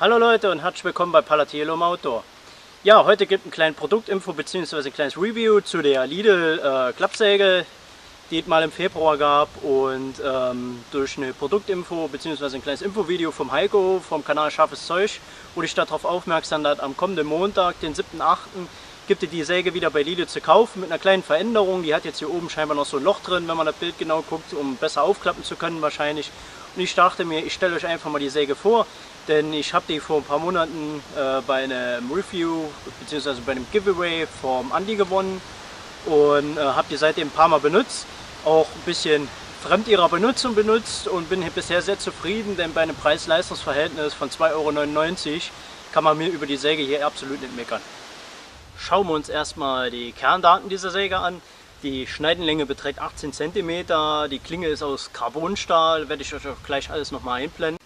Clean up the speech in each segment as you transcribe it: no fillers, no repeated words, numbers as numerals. Hallo Leute und herzlich willkommen bei Palatiolum Outdoor. Ja, heute gibt es einen kleinen Produktinfo bzw. ein kleines Review zu der Lidl Klappsäge, die es mal im Februar gab, und durch eine Produktinfo bzw. ein kleines Infovideo vom Heiko vom Kanal Scharfes Zeug wurde ich darauf aufmerksam, dass am kommenden Montag, den 7.8. gibt es die Säge wieder bei Lidl zu kaufen mit einer kleinen Veränderung. Die hat jetzt hier oben scheinbar noch so ein Loch drin, wenn man das Bild genau guckt, um besser aufklappen zu können wahrscheinlich. Und ich dachte mir, ich stelle euch einfach mal die Säge vor, denn ich habe die vor ein paar Monaten bei einem Review bzw. bei einem Giveaway vom Andi gewonnen und habe die seitdem ein paar Mal benutzt, auch ein bisschen fremd ihrer Benutzung benutzt, und bin hier bisher sehr zufrieden, denn bei einem Preis-Leistungs-Verhältnis von 2,99 € kann man mir über die Säge hier absolut nicht meckern. Schauen wir uns erstmal die Kerndaten dieser Säge an. Die Schneidenlänge beträgt 18 cm, die Klinge ist aus Carbonstahl, werde ich euch auch gleich alles nochmal einblenden.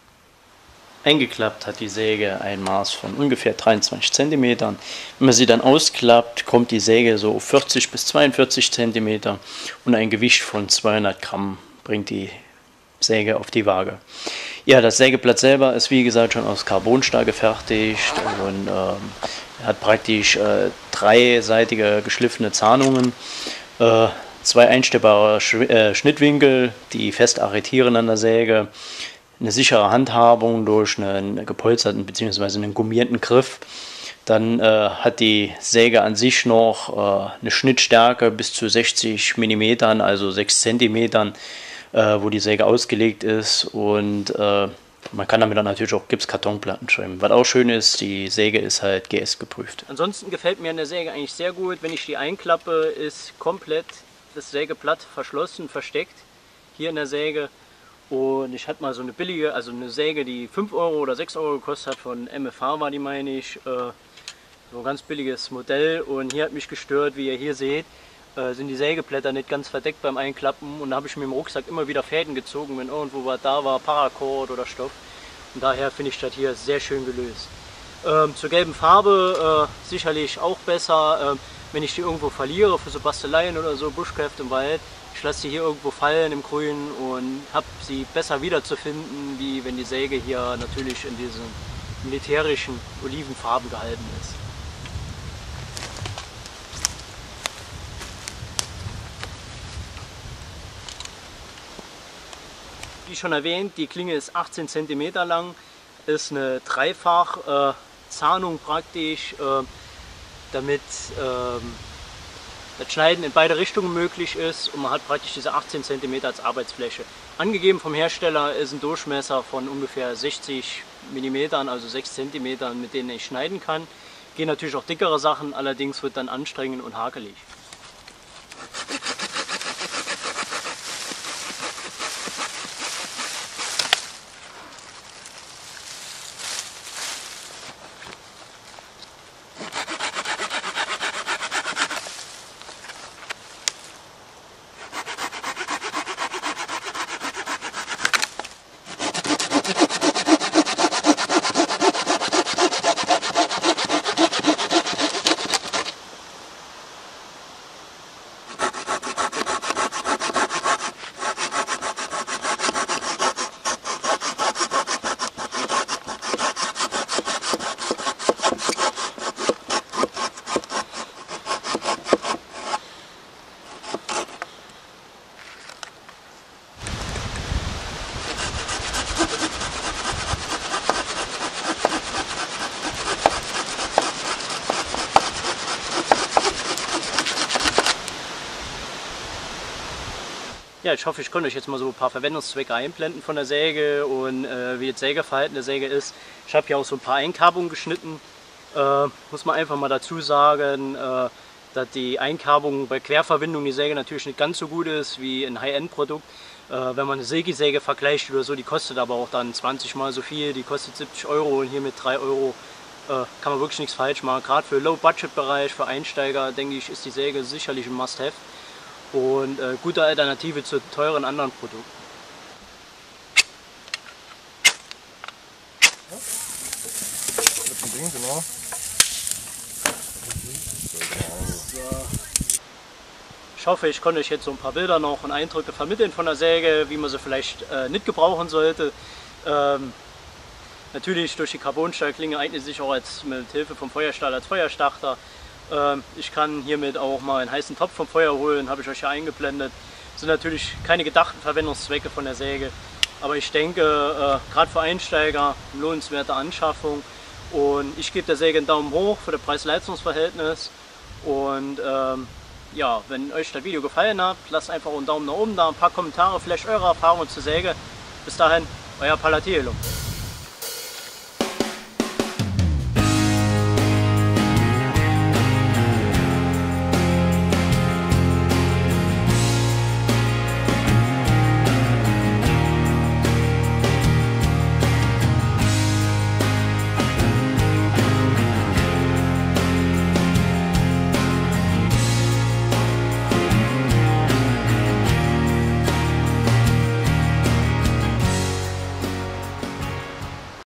Eingeklappt hat die Säge ein Maß von ungefähr 23 cm. Wenn man sie dann ausklappt, kommt die Säge so 40 bis 42 cm und ein Gewicht von 200 Gramm bringt die Säge auf die Waage. Ja, das Sägeblatt selber ist wie gesagt schon aus Carbonstahl gefertigt und hat praktisch dreiseitige geschliffene Zahnungen, zwei einstellbare Schnittwinkel, die fest arretieren an der Säge, eine sichere Handhabung durch einen gepolsterten bzw. einen gummierten Griff. Dann hat die Säge an sich noch eine Schnittstärke bis zu 60 mm, also 6 cm, wo die Säge ausgelegt ist, und man kann damit dann natürlich auch Gipskartonplatten schreiben. Was auch schön ist, die Säge ist halt GS geprüft. Ansonsten gefällt mir an der Säge eigentlich sehr gut, wenn ich die einklappe, ist komplett das Sägeblatt verschlossen, versteckt hier in der Säge. Und ich hatte mal so eine billige, also eine Säge, die 5 € oder 6 € gekostet hat, von MFH war die, meine ich, so ein ganz billiges Modell, und hier hat mich gestört, wie ihr hier seht, sind die Sägeblätter nicht ganz verdeckt beim Einklappen, und da habe ich mir im Rucksack immer wieder Fäden gezogen, wenn irgendwo was da war, Paracord oder Stoff, und daher finde ich das hier sehr schön gelöst. Zur gelben Farbe sicherlich auch besser, wenn ich die irgendwo verliere für so Basteleien oder so, Buschkräfte im Wald. Ich lasse sie hier irgendwo fallen im Grün und habe sie besser wiederzufinden, wie wenn die Säge hier natürlich in diesen militärischen Olivenfarben gehalten ist. Wie schon erwähnt, die Klinge ist 18 cm lang, ist eine Dreifach-Zahnung praktisch, damit das Schneiden in beide Richtungen möglich ist, und man hat praktisch diese 18 cm als Arbeitsfläche. Angegeben vom Hersteller ist ein Durchmesser von ungefähr 60 mm, also 6 cm, mit denen ich schneiden kann. Gehen natürlich auch dickere Sachen, allerdings wird dann anstrengend und hakelig. Ja, ich hoffe, ich konnte euch jetzt mal so ein paar Verwendungszwecke einblenden von der Säge und wie das Sägeverhalten der Säge ist. Ich habe hier auch so ein paar Einkerbungen geschnitten. Muss man einfach mal dazu sagen, dass die Einkerbung bei Querverbindung die Säge natürlich nicht ganz so gut ist wie ein High-End-Produkt. Wenn man eine Säge vergleicht oder so, die kostet aber auch dann 20 mal so viel. Die kostet 70 € und hier mit 3 € kann man wirklich nichts falsch machen. Gerade für Low-Budget-Bereich, für Einsteiger, denke ich, ist die Säge sicherlich ein Must-Have und gute Alternative zu teuren anderen Produkten. Ja. Mit dem Ding, genau. Ich hoffe, ich konnte euch jetzt so ein paar Bilder noch und Eindrücke vermitteln von der Säge, wie man sie vielleicht nicht gebrauchen sollte. Natürlich durch die Carbonstahlklinge eignet sich auch als, mit Hilfe vom Feuerstahl als Feuerstarter. Ich kann hiermit auch mal einen heißen Topf vom Feuer holen, habe ich euch ja eingeblendet. Das sind natürlich keine gedachten Verwendungszwecke von der Säge, aber ich denke, gerade für Einsteiger eine lohnenswerte Anschaffung. Und ich gebe der Säge einen Daumen hoch für das Preis-Leistungs-Verhältnis. Und ja, wenn euch das Video gefallen hat, lasst einfach einen Daumen nach oben da, ein paar Kommentare, vielleicht eure Erfahrungen zur Säge. Bis dahin, euer Palatiolum.